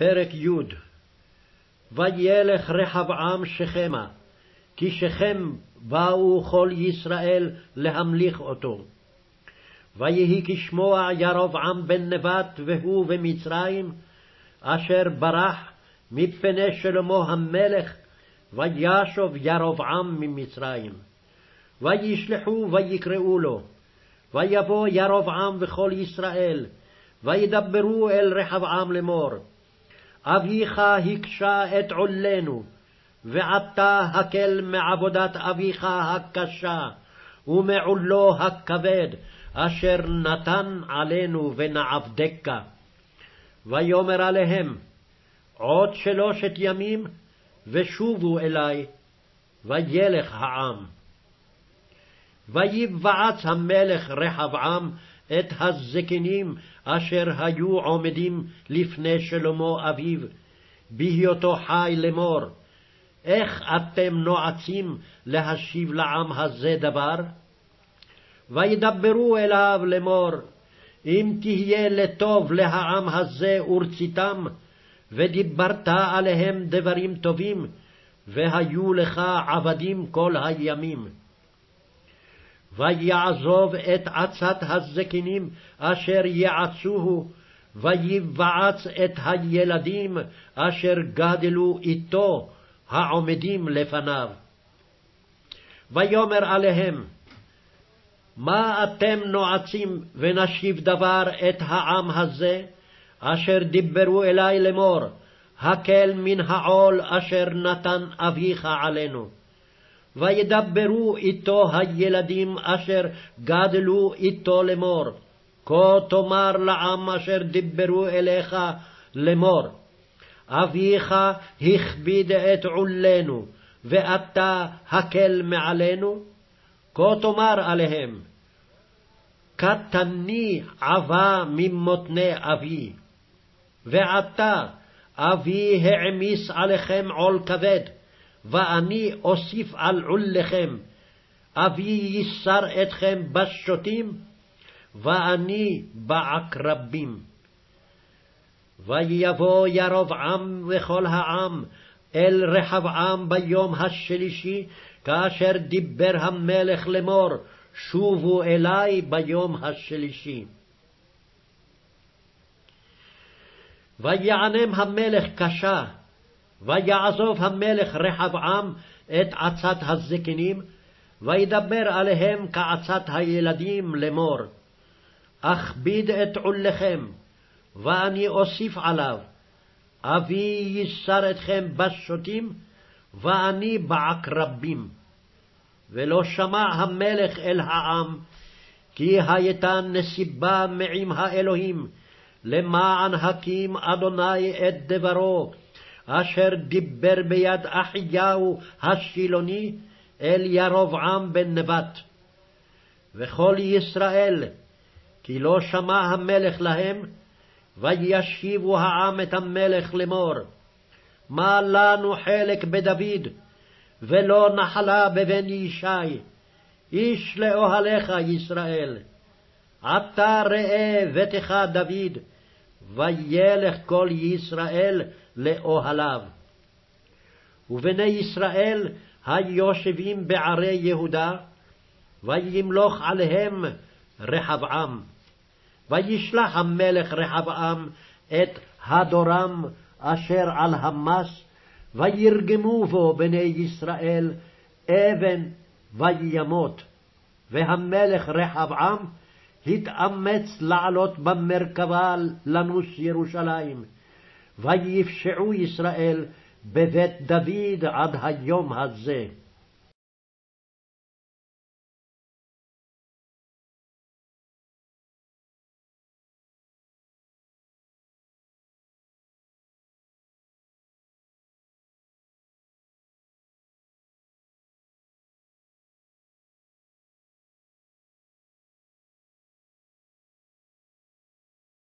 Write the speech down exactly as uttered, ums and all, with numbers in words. פרק י'. וילך רחבעם שכמה, כי שכם באו כל ישראל להמליך אותו. ויהי כשמוע ירבעם בן נבט והוא במצרים, אשר ברח מפני שלמה המלך, וישוב ירבעם ממצרים. וישלחו ויקראו לו, ויבוא ירבעם וכל ישראל, וידברו אל רחבעם לאמור, אביך הקשה את עולנו, ועתה הקל מעבודת אביך הקשה, ומעולו הכבד, אשר נתן עלינו ונעבדקה. ויאמר עליהם, עוד שלושת ימים, ושובו אלי, וילך העם. ויבעץ המלך רחבעם את הזקנים אשר היו עומדים לפני שלמה אביו, בהיותו חי לאמור, איך אתם נועצים להשיב לעם הזה דבר? וידברו אליו לאמור, אם תהיה לטוב לעם הזה ורציתם, ודיברת עליהם דברים טובים, והיו לך עבדים כל הימים. ויעזוב את עצת הזקנים אשר יעצוהו, ויבעץ את הילדים אשר גדלו איתו, העומדים לפניו. ויאמר עליהם, מה אתם נועצים ונשיב דבר את העם הזה, אשר דיברו אלי לאמור, הקל מן העול אשר נתן אביך עלינו. וידברו איתו הילדים אשר גדלו איתו לאמור, כה תאמר לעם אשר דיברו אליך לאמור, אביך הכביד את עולנו, ואתה הקל מעלינו. כה תאמר עליהם, קטני עבה ממותני אבי, ועתה אבי העמיס עליכם עול כבד, ואני אוסיף על עולכם, אבי ייסר אתכם בשוטים, ואני בעקרבים. ויבוא ירבעם וכל העם אל רחבעם ביום השלישי, כאשר דיבר המלך לאמור, שובו אלי ביום השלישי. ויענם המלך קשה, ויעזוב המלך רחבעם את עצת הזקנים, וידבר עליהם כעצת הילדים לאמור, אכביד את עולכם, ואני אוסיף עליו, אבי ייסר אתכם בשוטים, ואני בעקרבים. ולא שמע המלך אל העם, כי הייתה נסיבה מעם האלוהים, למען הקים אדוני את דברו, אשר דיבר ביד אחיהו השילוני אל ירבעם בן נבט. וכל ישראל, כי לא שמע המלך להם, וישיבו העם את המלך לאמור, מה לנו חלק בדוד, ולא נחלה בבן ישי, איש לאוהליך ישראל. עתה ראה ביתך דוד, וילך כל ישראל לאוהליו. ובני ישראל היושבים בערי יהודה, וימלוך עליהם רחבעם. וישלח המלך רחבעם את הדורם אשר על המס, וירגמו בו בני ישראל אבן וימות. והמלך רחבעם התאמץ לעלות במרכבה לנוס ירושלים, ויפשעו ישראל בבית דוד עד היום הזה.